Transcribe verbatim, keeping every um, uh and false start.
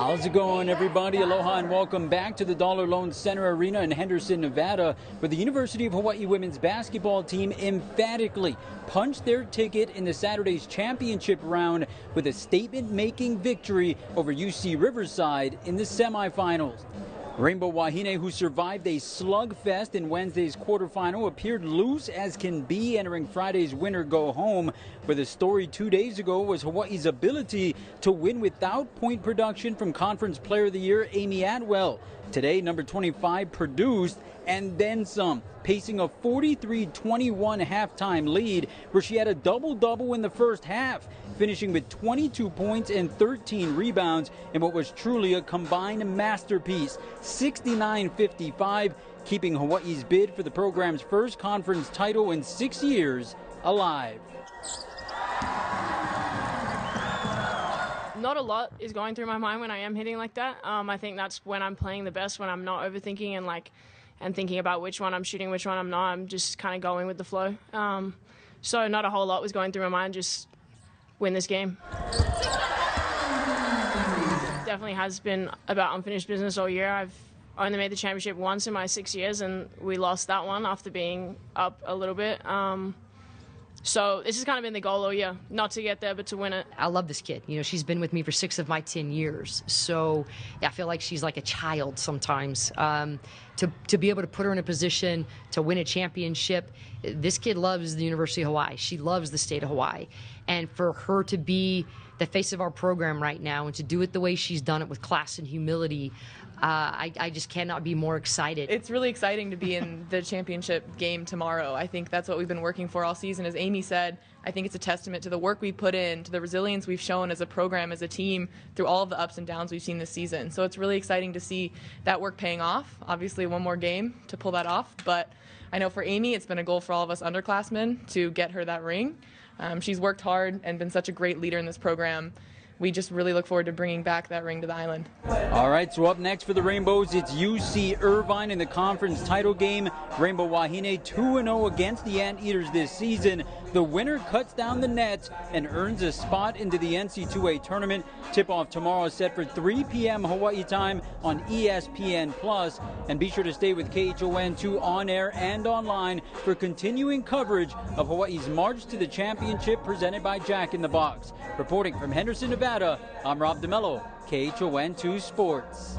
How's it going, everybody? Aloha and welcome back to the Dollar Loan Center Arena in Henderson, Nevada, where the University of Hawaii women's basketball team emphatically punched their ticket in the Saturday's championship round with a statement-making victory over U C Riverside in the semifinals. Rainbow Wahine, who survived a slugfest in Wednesday's quarterfinal, appeared loose as can be entering Friday's winner go home, where the story two days ago was Hawaii's ability to win without point production from Conference Player of the Year Amy Adwell. Today, number twenty-five produced and then some, pacing a forty-three twenty-one halftime lead, where she had a double-double in the first half, finishing with twenty-two points and thirteen rebounds in what was truly a combined masterpiece, sixty-nine fifty-five, keeping Hawaii's bid for the program's first conference title in six years alive. Not a lot is going through my mind when I am hitting like that. Um, I think that's when I'm playing the best, when I'm not overthinking and like and thinking about which one I'm shooting, which one I'm not. I'm just kind of going with the flow. Um, so not a whole lot was going through my mind, just win this game. Definitely has been about unfinished business all year. I've only made the championship once in my six years, and we lost that one after being up a little bit. Um, So this has kind of been the goal all year, not to get there, but to win it. I love this kid. You know, she's been with me for six of my ten years. So yeah, I feel like she's like a child sometimes. Um, to, to be able to put her in a position to win a championship, this kid loves the University of Hawaii. She loves the state of Hawaii. And for her to be the face of our program right now and to do it the way she's done it with class and humility, uh, I, I just cannot be more excited. It's really exciting to be in the championship game tomorrow. I think that's what we've been working for all season. As Amy said, I think it's a testament to the work we put in, to the resilience we've shown as a program, as a team, through all of the ups and downs we've seen this season. So it's really exciting to see that work paying off. Obviously, one more game to pull that off, but I know for Amy, it's been a goal for all of us underclassmen to get her that ring. Um, she's worked hard and been such a great leader in this program. We just really look forward to bringing back that ring to the island. All right, so up next for the Rainbows, it's U C Irvine in the conference title game. Rainbow Wahine two and oh against the Anteaters this season. The winner cuts down the nets and earns a spot into the N C double A tournament. Tip-off tomorrow is set for three p m Hawaii time on E S P N Plus. And be sure to stay with K H O N two on air and online for continuing coverage of Hawaii's March to the Championship presented by Jack in the Box. Reporting from Henderson, Nevada, I'm Rob DeMello, K H O N two Sports.